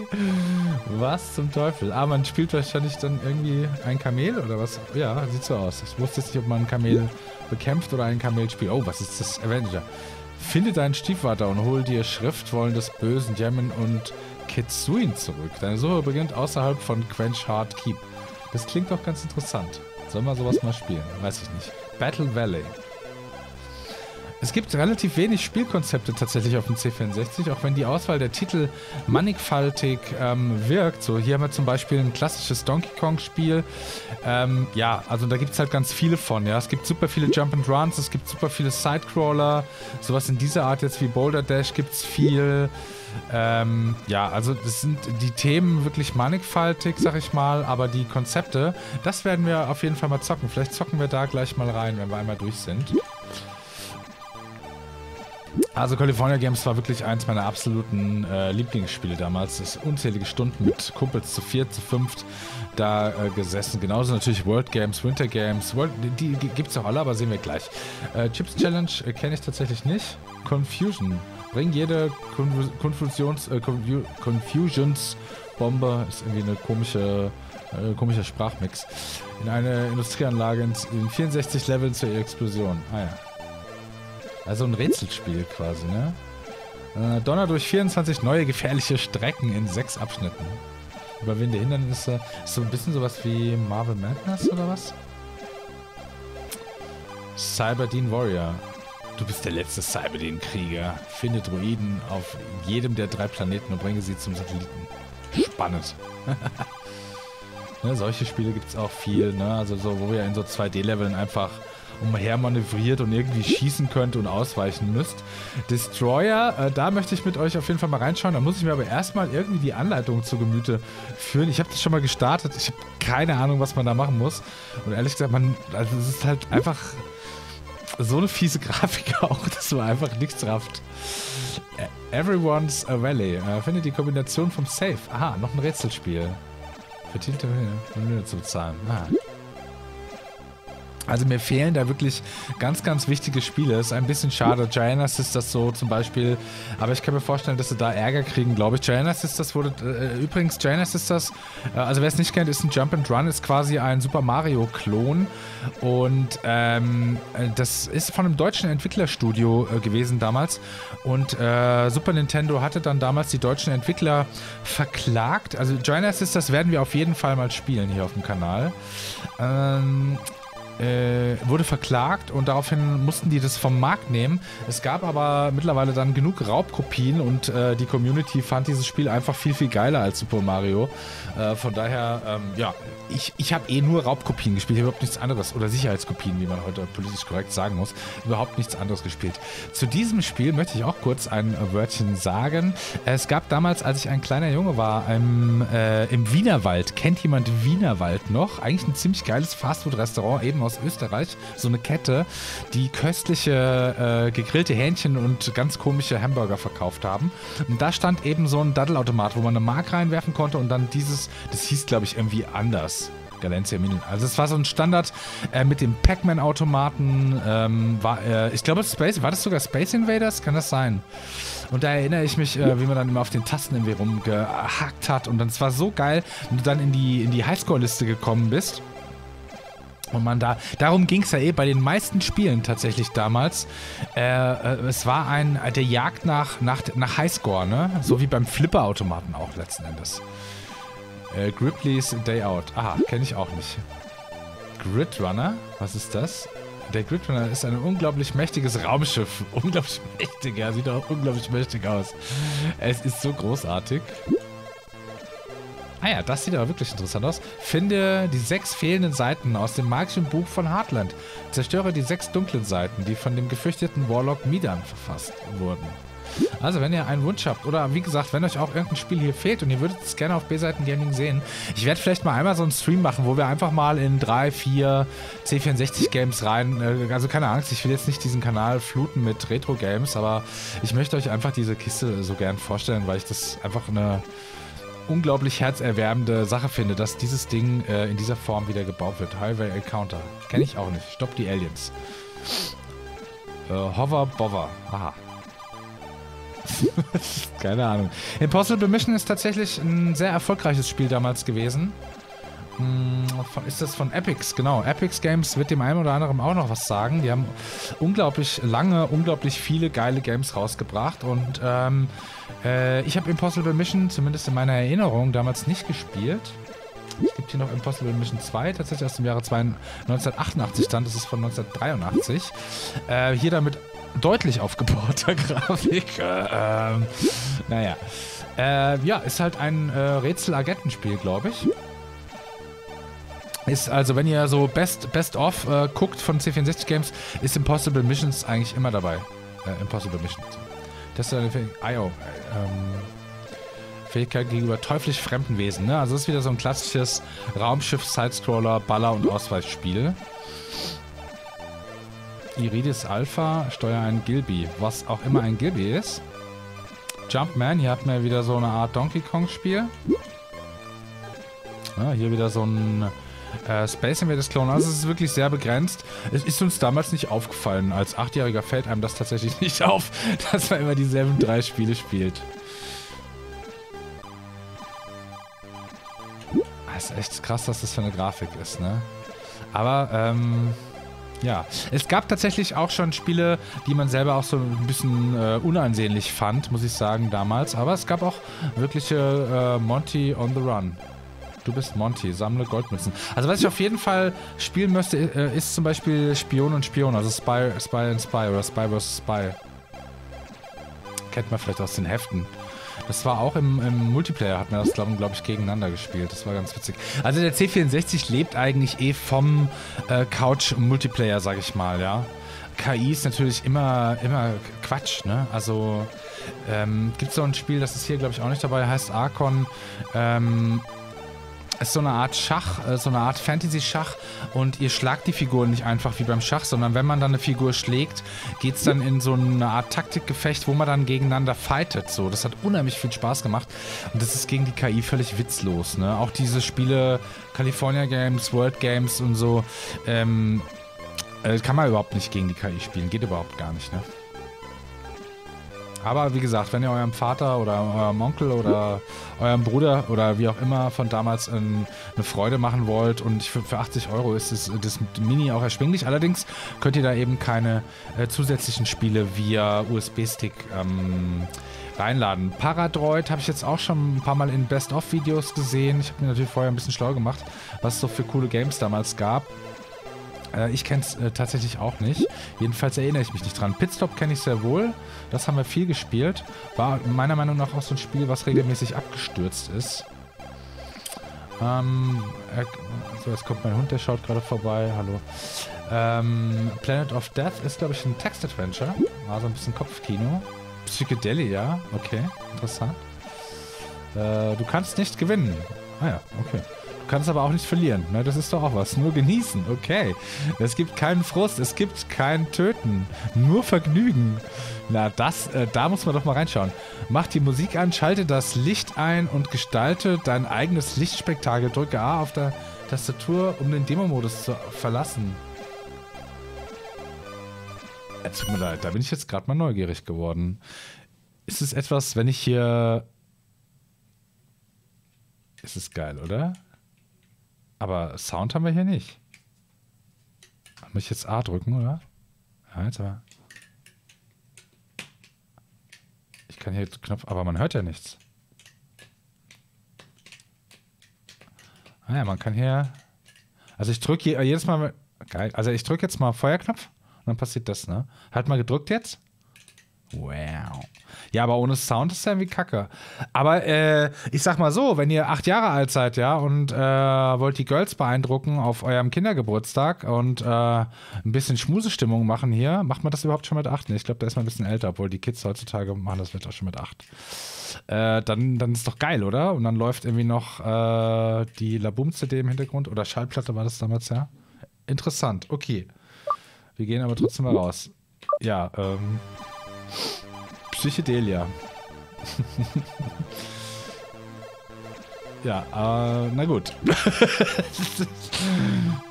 was zum Teufel. Ah, man spielt wahrscheinlich dann irgendwie ein Kamel oder was? Ja, sieht so aus. Ich wusste jetzt nicht, ob man ein Kamel bekämpft oder ein Kamelspiel. Oh, was ist das? Avenger. Finde deinen Stiefvater und hol dir Schriftwollen des bösen Yemen und Kitsuin zurück. Deine Suche beginnt außerhalb von Quench Hard Keep. Das klingt doch ganz interessant. Sollen wir sowas mal spielen? Weiß ich nicht. Battle Valley. Es gibt relativ wenig Spielkonzepte tatsächlich auf dem C vierundsechzig, auch wenn die Auswahl der Titel mannigfaltig ähm, wirkt. So, hier haben wir zum Beispiel ein klassisches Donkey Kong-Spiel. Ähm, ja, also da gibt es halt ganz viele von. Ja, es gibt super viele Jump-and-Runs, es gibt super viele Sidecrawler, sowas in dieser Art jetzt wie Boulder Dash gibt es viel. Ähm, ja, also das sind die Themen wirklich mannigfaltig, sag ich mal, aber die Konzepte, das werden wir auf jeden Fall mal zocken. Vielleicht zocken wir da gleich mal rein, wenn wir einmal durch sind. Also California Games war wirklich eins meiner absoluten äh, Lieblingsspiele damals. Das ist unzählige Stunden mit Kumpels zu viert, zu fünft da äh, gesessen. Genauso natürlich World Games, Winter Games. World, die die gibt es auch alle, aber sehen wir gleich. Äh, Chips Challenge äh, kenne ich tatsächlich nicht. Confusion. Bring jede Konfusions, äh, Confusions-Bombe, ist irgendwie eine komische, äh, komischer Sprachmix, in eine Industrieanlage in, in vierundsechzig Leveln zur Explosion. Ah ja. Also ein Rätselspiel quasi, ne? Äh, Donner durch vierundzwanzig neue gefährliche Strecken in sechs Abschnitten. Überwinde Hindernisse. Ist so ein bisschen sowas wie Marble Madness oder was? Cyberdean Warrior. Du bist der letzte Cyberdean-Krieger. Finde Droiden auf jedem der drei Planeten und bringe sie zum Satelliten. Spannend. Ne, solche Spiele gibt es auch viel, ne? Also so, wo wir in so zwei D-Leveln einfach umher manövriert und irgendwie schießen könnt und ausweichen müsst. Destroyer, äh, da möchte ich mit euch auf jeden Fall mal reinschauen. Da muss ich mir aber erstmal irgendwie die Anleitung zu Gemüte führen. Ich habe das schon mal gestartet. Ich habe keine Ahnung, was man da machen muss. Und ehrlich gesagt, man, also es ist halt einfach so eine fiese Grafik auch, dass man einfach nichts rafft. Everyone's a Valley. Äh, findet die Kombination vom Safe. Aha, noch ein Rätselspiel. Verdiente Mühe zu bezahlen. Ah. Also mir fehlen da wirklich ganz, ganz wichtige Spiele. Ist ein bisschen schade. Giana Sisters so zum Beispiel. Aber ich kann mir vorstellen, dass sie da Ärger kriegen, glaube ich. Giana Sisters wurde... Äh, übrigens, Giana Sisters, äh, also wer es nicht kennt, ist ein Jump-and-Run, ist quasi ein Super Mario-Klon. Und ähm, das ist von einem deutschen Entwicklerstudio äh, gewesen damals. Und äh, Super Nintendo hatte dann damals die deutschen Entwickler verklagt. Also Giana Sisters werden wir auf jeden Fall mal spielen hier auf dem Kanal. Ähm... wurde verklagt und daraufhin mussten die das vom Markt nehmen. Es gab aber mittlerweile dann genug Raubkopien und äh, die Community fand dieses Spiel einfach viel, viel geiler als Super Mario. Äh, von daher, ähm, ja, ich, ich habe eh nur Raubkopien gespielt, ich habe überhaupt nichts anderes, oder Sicherheitskopien, wie man heute politisch korrekt sagen muss, überhaupt nichts anderes gespielt. Zu diesem Spiel möchte ich auch kurz ein Wörtchen sagen. Es gab damals, als ich ein kleiner Junge war, im, äh, im Wienerwald. Kennt jemand Wienerwald noch? Eigentlich ein ziemlich geiles Fastfood-Restaurant, eben aus aus Österreich, so eine Kette, die köstliche äh, gegrillte Hähnchen und ganz komische Hamburger verkauft haben. Und da stand eben so ein Daddelautomat, wo man eine Mark reinwerfen konnte und dann dieses, das hieß glaube ich irgendwie anders. Galencia Minen. Also es war so ein Standard äh, mit dem Pac-Man-Automaten. Ähm, äh, ich glaube, Space, war das sogar Space Invaders? Kann das sein? Und da erinnere ich mich, äh, wie man dann immer auf den Tasten irgendwie rumgehackt hat. Und dann, es war so geil, wenn du dann in die, in die Highscore-Liste gekommen bist. Und man da, darum ging es ja eh bei den meisten Spielen tatsächlich damals. Äh, es war ein, der Jagd nach, nach, nach Highscore, ne? So wie beim Flipper-Automaten auch letzten Endes. Äh, Grizzlies Day Out. Aha, kenne ich auch nicht. Gridrunner? Was ist das? Der Gridrunner ist ein unglaublich mächtiges Raumschiff. Unglaublich mächtig, ja. Sieht auch unglaublich mächtig aus. Es ist so großartig. Ah ja, das sieht aber wirklich interessant aus. Finde die sechs fehlenden Seiten aus dem magischen Buch von Heartland. Zerstöre die sechs dunklen Seiten, die von dem gefürchteten Warlock Midan verfasst wurden. Also, wenn ihr einen Wunsch habt oder wie gesagt, wenn euch auch irgendein Spiel hier fehlt und ihr würdet es gerne auf B-Seiten Gaming sehen, ich werde vielleicht mal einmal so einen Stream machen, wo wir einfach mal in drei, vier C vierundsechzig Games rein, also keine Angst, ich will jetzt nicht diesen Kanal fluten mit Retro Games, aber ich möchte euch einfach diese Kiste so gern vorstellen, weil ich das einfach eine unglaublich herzerwärmende Sache finde, dass dieses Ding äh, in dieser Form wieder gebaut wird. Highway Encounter. Kenne ich auch nicht. Stopp die Aliens. Äh, Hover Bover. Aha. Keine Ahnung. Impossible Mission ist tatsächlich ein sehr erfolgreiches Spiel damals gewesen. Hm, ist das von Epyx? Genau. Epyx Games wird dem einen oder anderen auch noch was sagen. Die haben unglaublich lange, unglaublich viele geile Games rausgebracht und ähm, ich habe Impossible Mission, zumindest in meiner Erinnerung, damals nicht gespielt. Es gibt hier noch Impossible Mission zwei, tatsächlich aus dem Jahre neunzehnhundertachtundachtzig dann. Das ist von neunzehnhundertdreiundachtzig. Äh, hier damit deutlich aufgebauter Grafik. Äh, ähm, naja. Äh, ja, ist halt ein äh, Rätsel-Agentenspiel, glaube ich. Ist also, wenn ihr so Best, Best of äh, guckt von C vierundsechzig Games, ist Impossible Missions eigentlich immer dabei. Äh, Impossible Missions. Das ist eine I O Ähm, Fähigkeit gegenüber teuflisch fremden Wesen. Ne? Also das ist wieder so ein klassisches Raumschiff-Sidescroller, Baller- und Ausweichspiel. Iridis Alpha, steuer ein Gilby. Was auch immer ein Gilby ist. Jumpman, hier hat man wieder so eine Art Donkey Kong-Spiel. Ja, hier wieder so ein äh, Space Invaders-Klon. Also es ist wirklich sehr begrenzt. Es ist uns damals nicht aufgefallen. Als Achtjähriger fällt einem das tatsächlich nicht auf, dass man immer dieselben drei Spiele spielt. Das ist echt krass, dass das für eine Grafik ist, ne? Aber, ähm... ja, es gab tatsächlich auch schon Spiele, die man selber auch so ein bisschen äh, unansehnlich fand, muss ich sagen, damals. Aber es gab auch wirkliche äh, Monty on the Run. Du bist Monty, sammle Goldmünzen. Also was ich auf jeden Fall spielen müsste, äh, ist zum Beispiel Spion und Spion, also Spy, Spy and Spy oder Spy versus. Spy. Kennt man vielleicht aus den Heften. Das war auch im, im Multiplayer, hat man das, glaube glaub ich, gegeneinander gespielt. Das war ganz witzig. Also der C vierundsechzig lebt eigentlich eh vom äh, Couch-Multiplayer, sage ich mal, ja. K I ist natürlich immer, immer Quatsch, ne? Also ähm, gibt es so ein Spiel, das ist hier, glaube ich, auch nicht dabei, heißt Archon. Ähm, ist so eine Art Schach, äh, so eine Art Fantasy-Schach und ihr schlagt die Figuren nicht einfach wie beim Schach, sondern wenn man dann eine Figur schlägt, geht es dann in so eine Art Taktikgefecht, wo man dann gegeneinander fightet. So, das hat unheimlich viel Spaß gemacht und das ist gegen die K I völlig witzlos. Ne? Auch diese Spiele, California Games, World Games und so, ähm, äh, kann man überhaupt nicht gegen die K I spielen, geht überhaupt gar nicht. Ne? Aber wie gesagt, wenn ihr eurem Vater oder eurem Onkel oder eurem Bruder oder wie auch immer von damals ähm, eine Freude machen wollt und für, für achtzig Euro ist das, das Mini auch erschwinglich. Allerdings könnt ihr da eben keine äh, zusätzlichen Spiele via U S B-Stick ähm, reinladen. Paradroid habe ich jetzt auch schon ein paar Mal in Best-of-Videos gesehen. Ich habe mir natürlich vorher ein bisschen schlau gemacht, was es so für coole Games damals gab. Ich kenne es äh, tatsächlich auch nicht. Jedenfalls erinnere ich mich nicht dran. Pitstop kenne ich sehr wohl. Das haben wir viel gespielt. War meiner Meinung nach auch so ein Spiel, was regelmäßig abgestürzt ist. Ähm, äh, so, jetzt kommt mein Hund, der schaut gerade vorbei. Hallo. Ähm, Planet of Death ist, glaube ich, ein Text-Adventure. War so ein bisschen Kopfkino. Psychedelia, okay. Interessant. Äh, du kannst nicht gewinnen. Ah ja, okay. Du kannst aber auch nicht verlieren. Ne? Das ist doch auch was. Nur genießen. Okay. Es gibt keinen Frust. Es gibt kein Töten. Nur Vergnügen. Na, das, äh, da muss man doch mal reinschauen. Mach die Musik an, schalte das Licht ein und gestalte dein eigenes Lichtspektakel. Drücke A auf der Tastatur, um den Demo-Modus zu verlassen. Äh, tut mir leid. Da bin ich jetzt gerade mal neugierig geworden. Ist es etwas, wenn ich hier... Ist es geil, oder? Aber Sound haben wir hier nicht. Muss ich jetzt A drücken, oder? Ja, jetzt aber. Ich kann hier Knopf, aber man hört ja nichts. Ah ja, man kann hier... Also ich drücke je, jedes Mal... Geil. Also ich drücke jetzt mal Feuerknopf und dann passiert das, ne? Halt mal gedrückt jetzt. Wow. Ja, aber ohne Sound ist ja irgendwie kacke. Aber äh, ich sag mal so, wenn ihr acht Jahre alt seid, ja, und äh, wollt die Girls beeindrucken auf eurem Kindergeburtstag und äh, ein bisschen Schmusestimmung machen hier, macht man das überhaupt schon mit acht? Ne, ich glaube, da ist man ein bisschen älter, obwohl die Kids heutzutage machen das wird auch schon mit acht. Äh, dann, dann ist doch geil, oder? Und dann läuft irgendwie noch äh, die Laboom-C D im Hintergrund oder Schallplatte war das damals, ja? Interessant, okay. Wir gehen aber trotzdem mal raus. Ja, ähm... Psychedelia. Ja, äh, na gut.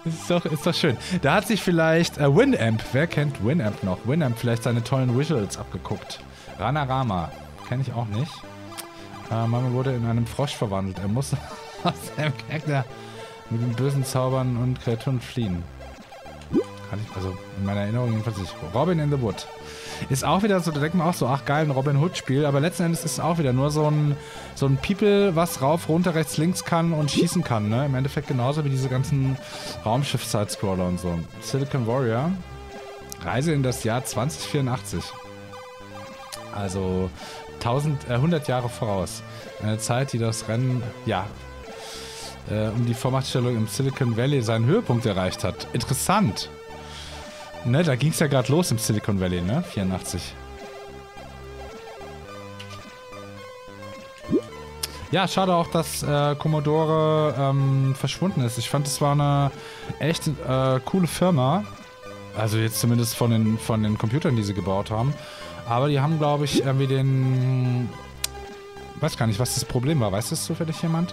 ist, doch, ist doch schön. Da hat sich vielleicht äh, Winamp, wer kennt Winamp noch? Winamp vielleicht seine tollen Visuals abgeguckt. Ranarama, kenne ich auch nicht. Äh, Mama wurde in einem Frosch verwandelt. Er muss aus seinem Kerker mit den bösen Zaubern und Kreaturen fliehen. Kann ich, also in meiner Erinnerung jedenfalls nicht. Robin in the Wood. Ist auch wieder so, da denkt man auch so, ach geil, ein Robin Hood-Spiel, aber letzten Endes ist es auch wieder nur so ein, so ein People, was rauf, runter, rechts, links kann und schießen kann, ne? Im Endeffekt genauso wie diese ganzen Raumschiff-Sidescroller und so. Silicon Warrior, Reise in das Jahr zwanzig vierundachtzig. Also tausend, äh, hundert Jahre voraus. Eine Zeit, die das Rennen, ja, äh, um die Vormachtstellung im Silicon Valley seinen Höhepunkt erreicht hat. Interessant. Ne, da ging es ja gerade los im Silicon Valley, ne? vierundachtzig. Ja, schade auch, dass äh, Commodore ähm, verschwunden ist. Ich fand, es war eine echt äh, coole Firma. Also jetzt zumindest von den, von den Computern, die sie gebaut haben. Aber die haben, glaube ich, irgendwie den... Weiß gar nicht, was das Problem war. Weiß das zufällig jemand?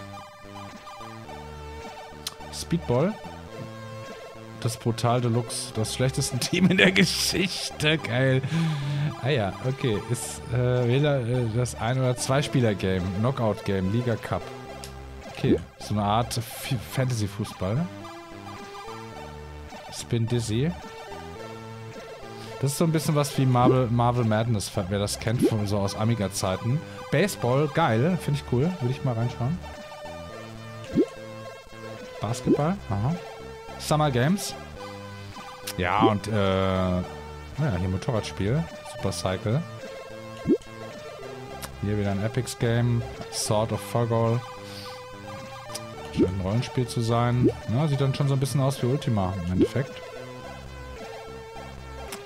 Speedball? Das Brutal Deluxe. Das schlechteste Team in der Geschichte. Geil. Ah ja, okay. Ist äh, weder äh, das ein- oder zwei-Spieler-Game. Knockout-Game. Liga Cup. Okay. So eine Art Fantasy-Fußball. Spin Dizzy. Das ist so ein bisschen was wie Marble, Marble Madness, wer das kennt, von so aus Amiga-Zeiten. Baseball, geil, finde ich cool. Würde ich mal reinschauen. Basketball, aha. Summer Games. Ja, und äh, naja, hier Motorradspiel. Supercycle. Hier wieder ein Epyx Game. Sword of Fogol. Scheint ein Rollenspiel zu sein. Na, sieht dann schon so ein bisschen aus wie Ultima im Endeffekt.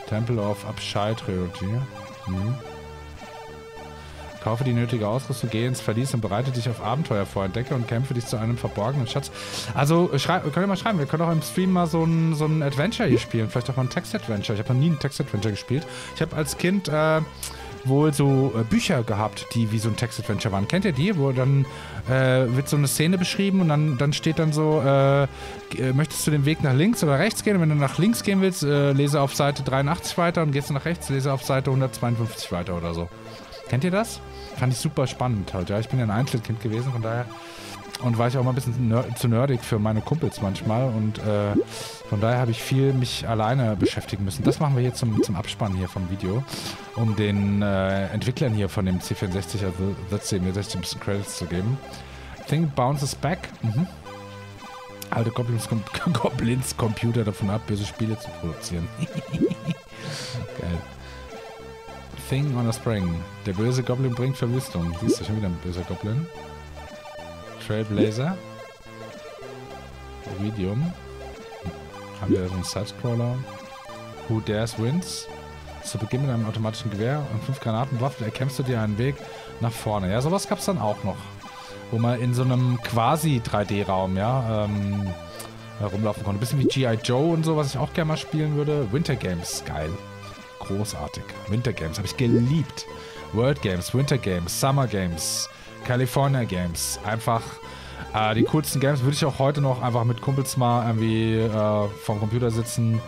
Temple of Abschei Trilogy. Hm. Kaufe die nötige Ausrüstung, geh ins Verlies und bereite dich auf Abenteuer vor. Entdecke und kämpfe dich zu einem verborgenen Schatz. Also, könnt ihr mal schreiben. Wir können auch im Stream mal so ein, so ein Adventure hier spielen. Vielleicht auch mal ein Text-Adventure. Ich habe noch nie ein Text-Adventure gespielt. Ich habe als Kind äh, wohl so äh, Bücher gehabt, die wie so ein Text-Adventure waren. Kennt ihr die? Wo dann äh, wird so eine Szene beschrieben und dann, dann steht dann so, äh, möchtest du den Weg nach links oder rechts gehen? Und wenn du nach links gehen willst, äh, lese auf Seite dreiundachtzig weiter und gehst du nach rechts, lese auf Seite hundertzweiundfünfzig weiter oder so. Kennt ihr das? Fand ich super spannend halt, ja. Ich bin ja ein Einzelkind gewesen, von daher... Und war ich auch mal ein bisschen ner zu nerdig für meine Kumpels manchmal. Und äh, von daher habe ich viel mich alleine beschäftigen müssen. Das machen wir hier zum, zum Abspann hier vom Video. Um den äh, Entwicklern hier von dem C vierundsechzig, also The C vierundsechzig, ein bisschen Credits zu geben. Think Bounces Back. Mhm. Alte Goblins, Com Goblins Computer davon ab, böse Spiele zu produzieren. Geil. Thing on a Spring. Der böse Goblin bringt Verwüstung. Siehst du, schon wieder ein böser Goblin. Trailblazer. Iridium. Haben wir so einen Sidescroller. Who Dares Wins. Zu Beginn mit einem automatischen Gewehr und fünf Granatenwaffen erkämpfst du dir einen Weg nach vorne. Ja, sowas gab es dann auch noch. Wo man in so einem quasi drei D-Raum, ja, ähm, rumlaufen konnte. Ein bisschen wie G I Joe und so, was ich auch gerne mal spielen würde. Winter Games, geil. Großartig. Winter Games, habe ich geliebt. World Games, Winter Games, Summer Games. California Games. Einfach äh, die coolsten Games würde ich auch heute noch einfach mit Kumpels mal irgendwie äh, vorm Computer sitzen,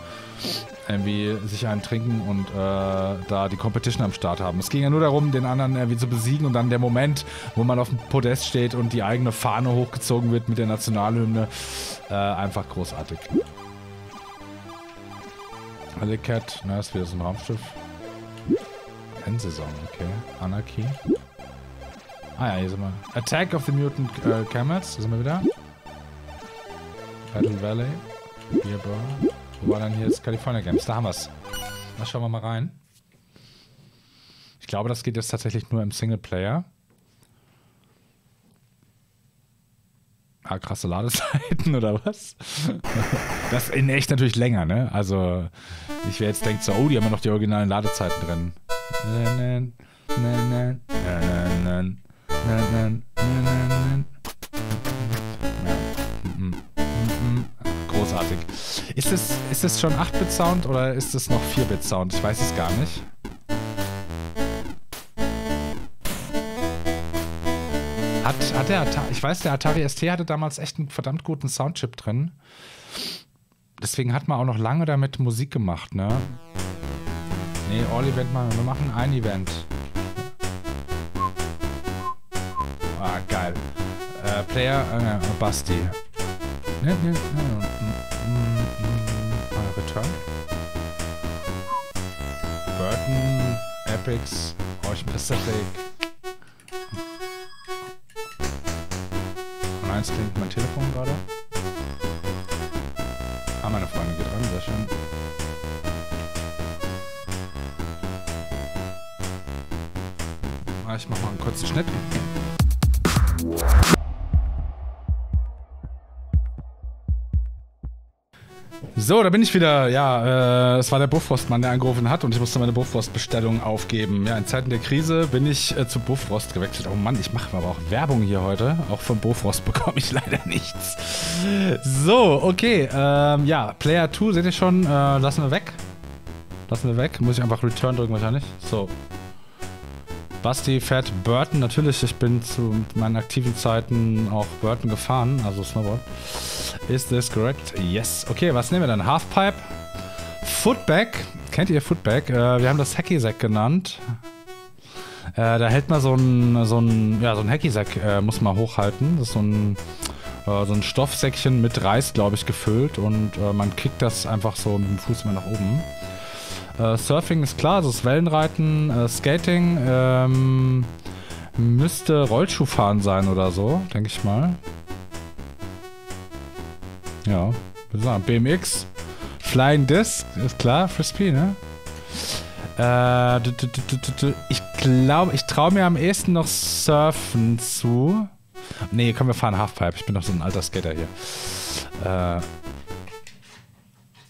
irgendwie sich einen trinken und äh, da die Competition am Start haben. Es ging ja nur darum, den anderen irgendwie zu besiegen und dann der Moment, wo man auf dem Podest steht und die eigene Fahne hochgezogen wird mit der Nationalhymne. Äh, einfach großartig. Alicat, na, ist wieder so ein Raumschiff. Endsaison, okay. Anarchie. Ah ja, hier sind wir. Attack of the Mutant äh, Camels, da sind wir wieder. Battle Valley. Bierbar. Wo war dann hier das California Games? Da haben wir es. Na, schauen wir mal rein. Ich glaube, das geht jetzt tatsächlich nur im Singleplayer. Ah, krasse Ladezeiten oder was? Das in echt natürlich länger, ne? Also, ich wäre jetzt denkt so, oh, die haben ja noch die originalen Ladezeiten drin. Nein, nein, nein, nein, nein, nein. Großartig. Ist das, ist das schon acht Bit Sound oder ist das noch vier Bit Sound? Ich weiß es gar nicht. Hat, hat der Atari, ich weiß, der Atari S T hatte damals echt einen verdammt guten Soundchip drin. Deswegen hat man auch noch lange damit Musik gemacht, ne? Ne, All Event machen wir. Wir machen ein Event. Ah, geil. Äh, Player, äh, Basti. Ne, ne, ne, Return. Burton. Epyx, Horch Pacific. Und eins klingt mein Telefon gerade. Ah, meine Freundin geht ran, sehr schön. Ah, ich mach mal einen kurzen Schnitt. So, da bin ich wieder. Ja, es äh, war der Bofrost-Mann, der angerufen hat und ich musste meine Bofrost-Bestellung aufgeben. Ja, in Zeiten der Krise bin ich äh, zu Bofrost gewechselt. Oh Mann, ich mache aber auch Werbung hier heute. Auch von Bofrost bekomme ich leider nichts. So, okay. Ähm, ja, Player zwei, seht ihr schon? Äh, lassen wir weg. Lassen wir weg. Muss ich einfach Return drücken wahrscheinlich. So. Basti fährt Burton. Natürlich, ich bin zu meinen aktiven Zeiten auch Burton gefahren, also Snowboard. Is this correct? Yes. Okay, was nehmen wir dann? Halfpipe, Footback. Kennt ihr Footback? Äh, wir haben das Hacky-Sack genannt. Äh, da hält man so ein, so ein, ja, so ein Hacky-Sack äh, muss man hochhalten. Das ist so ein, äh, so ein Stoffsäckchen mit Reis, glaube ich, gefüllt und äh, man kickt das einfach so mit dem Fuß mal nach oben. Uh, Surfing ist klar, also das Wellenreiten, uh, Skating, ähm, müsste Rollschuhfahren sein oder so, denke ich mal. Ja, B M X, Flying Disc, ist klar, Frisbee, ne? Äh, ich glaube, ich traue mir am ehesten noch Surfen zu. Ne, komm, wir fahren Halfpipe, ich bin doch so ein alter Skater hier. Äh,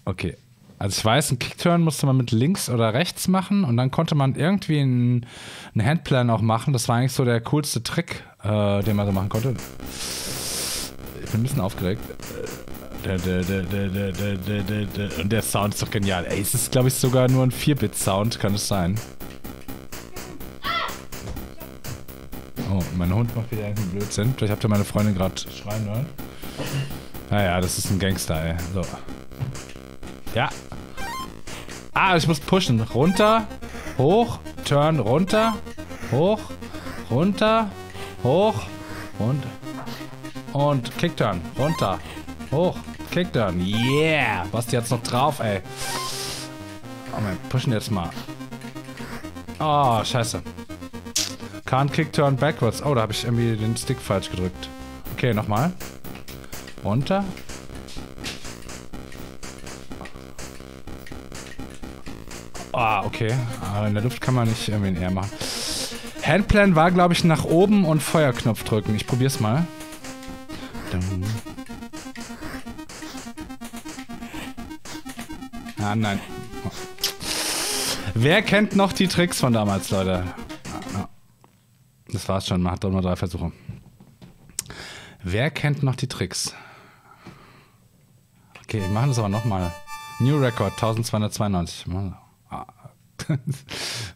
okay. Also ich weiß, einen Kickturn musste man mit links oder rechts machen und dann konnte man irgendwie einen, einen Handplan auch machen. Das war eigentlich so der coolste Trick, äh, den man so machen konnte. Ich bin ein bisschen aufgeregt. Und der Sound ist doch genial. Ey, es ist, glaube ich, sogar nur ein vier Bit Sound, kann es sein. Oh, mein Hund macht wieder einen Blödsinn. Vielleicht habt ihr meine Freundin gerade schreien hören. Naja, das ist ein Gangster, ey. So. Ja. Ah, ich muss pushen. Runter, hoch, turn, runter, hoch, runter, hoch, runter. Und Kickturn, runter, hoch, Kickturn. Yeah! Basti hat's noch drauf, ey. Oh mein, pushen jetzt mal. Oh, scheiße. Can't Kickturn backwards. Oh, da habe ich irgendwie den Stick falsch gedrückt. Okay, nochmal. Runter. Ah, okay. Aber in der Luft kann man nicht irgendwie ein R machen. Handplan war, glaube ich, nach oben und Feuerknopf drücken. Ich probier's mal. Ah, nein. Oh. Wer kennt noch die Tricks von damals, Leute? Das war's schon. Man hat doch nur drei Versuche. Wer kennt noch die Tricks? Okay, wir machen das aber nochmal. New Record, eintausendzweihundertzweiundneunzig.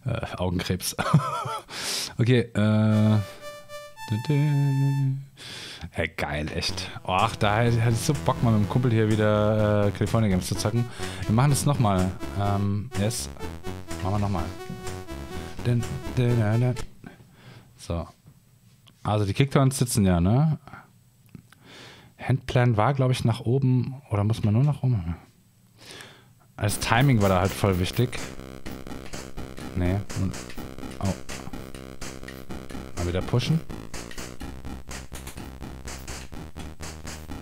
äh, Augenkrebs. Okay, äh. Hey, geil, echt. Ach, da hatte ich so Bock, mal mit dem Kumpel hier wieder äh, California Games zu zocken. Wir machen das nochmal. Ähm, yes. Machen wir nochmal. So. Also, die Kickdowns sitzen ja, ne? Handplan war, glaube ich, nach oben. Oder muss man nur nach oben? Das Timing war da halt voll wichtig. Nee. Oh. Mal wieder pushen.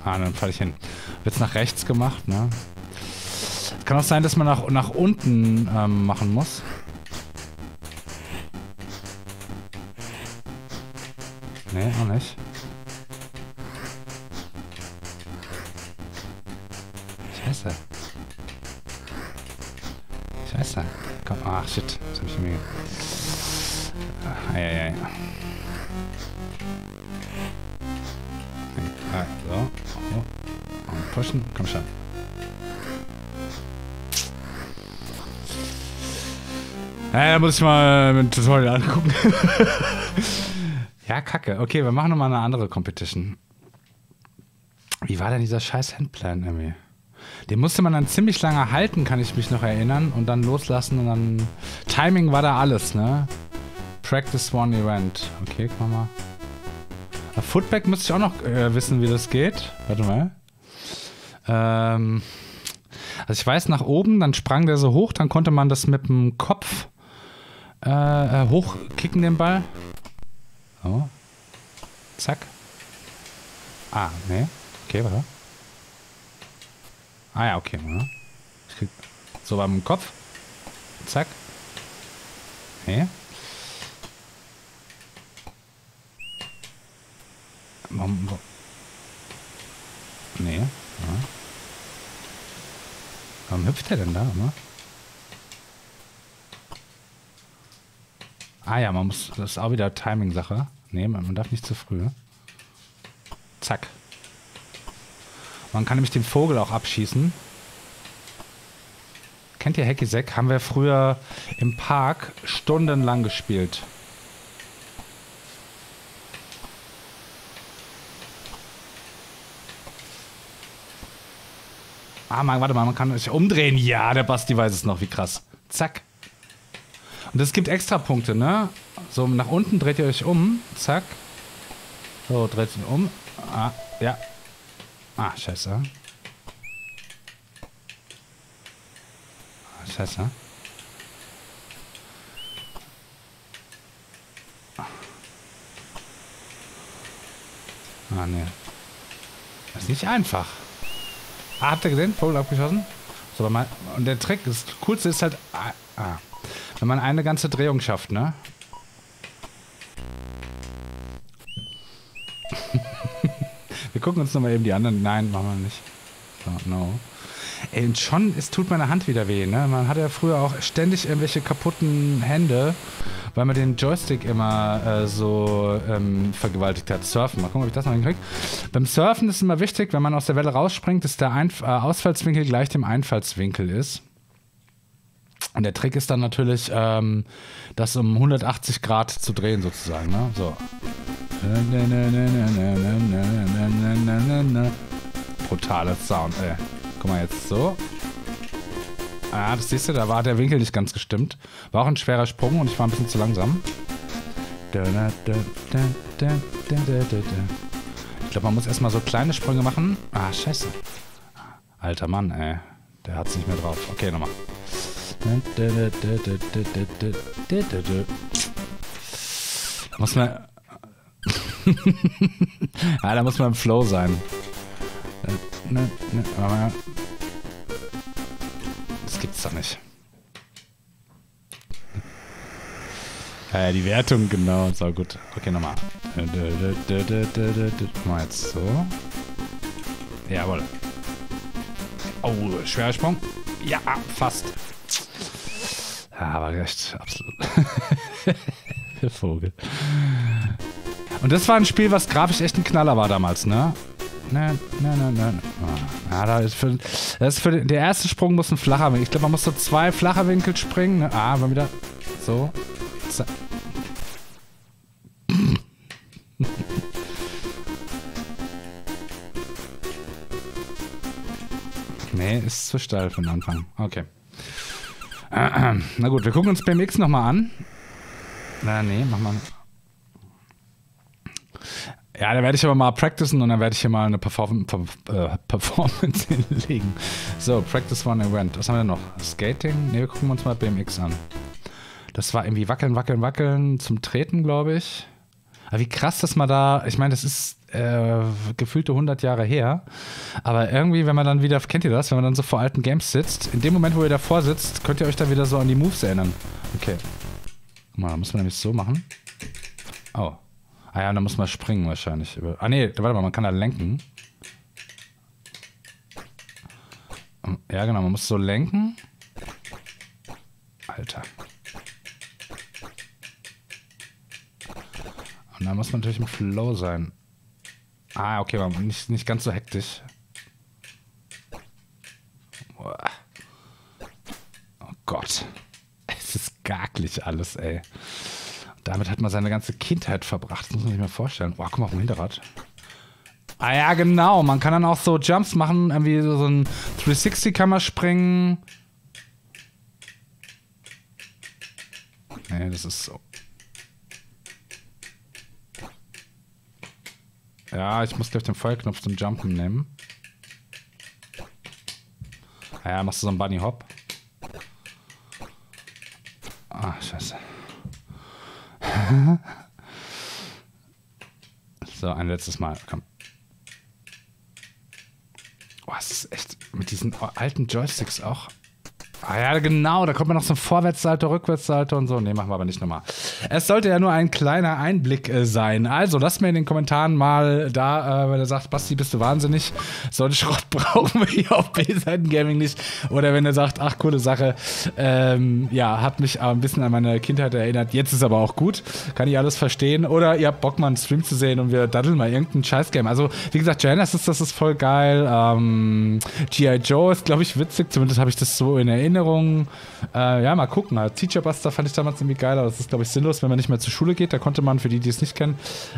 Ah, dann falle ich hin. Wird's nach rechts gemacht, ne? Kann auch sein, dass man nach, nach unten ähm, machen muss. Nee, auch nicht. Scheiße. Scheiße. Komm, ach shit, das hab ich mir. Eieiei. So. Und pushen. Komm schon. Ja, da muss ich mal ein Tutorial angucken. Ja, kacke. Okay, wir machen nochmal eine andere Competition. Wie war denn dieser scheiß Handplan irgendwie? Den musste man dann ziemlich lange halten, kann ich mich noch erinnern. Und dann loslassen und dann... Timing war da alles, ne? Practice one event. Okay, guck mal. Footback müsste ich auch noch äh, wissen, wie das geht. Warte mal. Ähm, also ich weiß, nach oben, dann sprang der so hoch, dann konnte man das mit dem Kopf Äh, hochkicken den Ball. Oh. Zack. Ah, ne. Okay, warte. Ah ja, okay. Warte. Ich krieg so beim Kopf. Zack. Ne. Nee. Ja. Warum hüpft er denn da immer? Ah ja, man muss. Das ist auch wieder Timing-Sache. Nee, man darf nicht zu früh. Zack. Man kann nämlich den Vogel auch abschießen. Kennt ihr Hacky Sack? Haben wir früher im Park stundenlang gespielt. Ah, man, warte mal, man kann sich umdrehen. Ja, der Basti weiß es noch, wie krass. Zack. Und es gibt extra Punkte, ne? So, nach unten dreht ihr euch um. Zack. So, dreht ihr um. Ah, ja. Ah, scheiße. Ah, scheiße. Ah, ne. Das ist nicht einfach. Ah, habt ihr gesehen? Vogel abgeschossen. So, man, und der Trick, das Coolste ist halt... Ah, ah, wenn man eine ganze Drehung schafft, ne? Wir gucken uns nochmal eben die anderen... Nein, machen wir nicht. So, no. Ey, und schon es tut meine Hand wieder weh, ne? Man hatte ja früher auch ständig irgendwelche kaputten Hände, weil man den Joystick immer äh, so ähm, vergewaltigt hat. Surfen, mal gucken, ob ich das noch hinkriege. Beim Surfen ist immer wichtig, wenn man aus der Welle rausspringt, dass der Einf äh, Ausfallswinkel gleich dem Einfallswinkel ist. Und der Trick ist dann natürlich, ähm, das um hundertachtzig Grad zu drehen sozusagen, ne? So. Brutaler Sound, ey. Guck mal jetzt so. Ah, das siehst du, da war der Winkel nicht ganz gestimmt. War auch ein schwerer Sprung und ich war ein bisschen zu langsam. Ich glaube, man muss erstmal so kleine Sprünge machen. Ah, scheiße. Alter Mann, ey. Der hat's nicht mehr drauf. Okay, nochmal. Da muss man... ah, da muss man im Flow sein. Das gibt's doch nicht. Ja, ja, die Wertung, genau. So, gut. Okay, nochmal. Mal jetzt so. Jawohl. Oh, schwerer Sprung. Ja, fast. Ja, aber echt absolut. Der Vogel. Und das war ein Spiel, was grafisch echt ein Knaller war damals, ne? Nein, nein, nein, nein. Ah, da ist für, das ist für den, der erste Sprung muss ein flacher Winkel. Ich glaube, man muss so zwei flache Winkel springen. Ne? Ah, mal wieder. So. Zack. Nee, ist zu steil von Anfang. Okay. Na gut, wir gucken uns B M X nochmal an. Na, nee, mach mal. Ja, da werde ich aber mal practicen und dann werde ich hier mal eine Perform äh, Performance hinlegen. So, Practice One Event. Was haben wir denn noch? Skating? Ne, wir gucken uns mal B M X an. Das war irgendwie wackeln, wackeln, wackeln zum Treten, glaube ich. Aber wie krass, dass man da... Ich meine, das ist äh, gefühlte hundert Jahre her. Aber irgendwie, wenn man dann wieder... Kennt ihr das? Wenn man dann so vor alten Games sitzt. In dem Moment, wo ihr davor sitzt, könnt ihr euch dann wieder so an die Moves erinnern. Okay. Guck mal, da muss man nämlich so machen. Oh. Ah ja, da muss man springen wahrscheinlich. Ah ne, warte mal, man kann da lenken. Ja genau, man muss so lenken. Alter. Und da muss man natürlich im Flow sein. Ah, okay, war nicht, nicht ganz so hektisch. Oh Gott. Es ist gacklig alles, ey. Damit hat man seine ganze Kindheit verbracht. Das muss man sich mal vorstellen. Boah, guck mal auf dem Hinterrad. Ah ja, genau. Man kann dann auch so Jumps machen. Irgendwie so, so ein dreihundertsechzig kann man springen. Nee, das ist so. Ja, ich muss gleich den Feuerknopf zum Jumpen nehmen. Ah ja, machst du so einen Bunny Hop. Ah, scheiße. So, ein letztes Mal. Komm. Oh, es ist echt mit diesen alten Joysticks auch. Ah ja, genau, da kommt man noch so Vorwärtssalto, Rückwärtssalto und so. Ne, machen wir aber nicht nochmal. Es sollte ja nur ein kleiner Einblick äh, sein. Also, lasst mir in den Kommentaren mal da, äh, wenn ihr sagt, Basti, bist du wahnsinnig? So einen Schrott brauchen wir hier auf B-Seiten Gaming nicht. Oder wenn ihr sagt, ach, coole Sache. Ähm, ja, hat mich äh, ein bisschen an meine Kindheit erinnert. Jetzt ist aber auch gut. Kann ich alles verstehen. Oder ihr habt Bock, mal einen Stream zu sehen und wir daddeln mal irgendein Scheiß-Game. Also, wie gesagt, Giana Sisters, das ist voll geil. Ähm, G I Joe ist, glaube ich, witzig. Zumindest habe ich das so in Erinnerung. Erinnerungen. Äh, ja, mal gucken. Halt. Teacher Buster fand ich damals irgendwie geil, aber das ist, glaube ich, sinnlos, wenn man nicht mehr zur Schule geht. Da konnte man, für die, die es nicht kennen,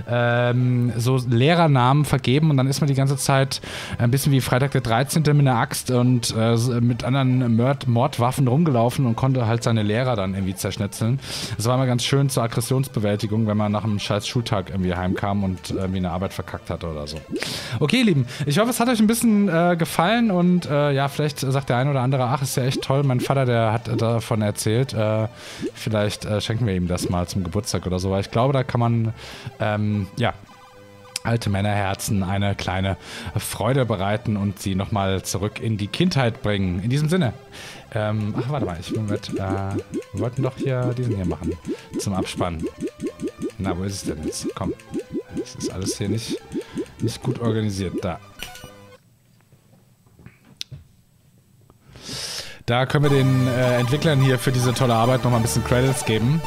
ähm, so Lehrernamen vergeben und dann ist man die ganze Zeit ein bisschen wie Freitag der dreizehnte mit einer Axt und äh, mit anderen Mord Mordwaffen rumgelaufen und konnte halt seine Lehrer dann irgendwie zerschnetzeln. Das war immer ganz schön zur Aggressionsbewältigung, wenn man nach einem scheiß Schultag irgendwie heimkam und irgendwie eine Arbeit verkackt hat oder so. Okay, ihr Lieben, ich hoffe, es hat euch ein bisschen äh, gefallen und äh, ja, vielleicht sagt der ein oder andere, ach, ist ja echt toll. Mein Vater, der hat davon erzählt. Äh, vielleicht äh, schenken wir ihm das mal zum Geburtstag oder so, weil ich glaube, da kann man ähm, ja, alte Männerherzen eine kleine Freude bereiten und sie nochmal zurück in die Kindheit bringen. In diesem Sinne. Ähm, ach, warte mal. Ich bin mit, äh, wir wollten doch hier diesen hier machen. Zum Abspannen. Na, wo ist es denn jetzt? Komm. Das ist alles hier nicht, nicht gut organisiert. Da. Da können wir den äh, Entwicklern hier für diese tolle Arbeit nochmal ein bisschen Credits geben.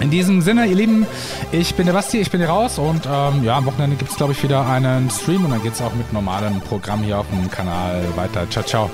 In diesem Sinne, ihr Lieben, ich bin der Basti, ich bin hier raus und ähm, ja, am Wochenende gibt es, glaube ich, wieder einen Stream und dann geht es auch mit normalem Programm hier auf dem Kanal weiter. Ciao, ciao.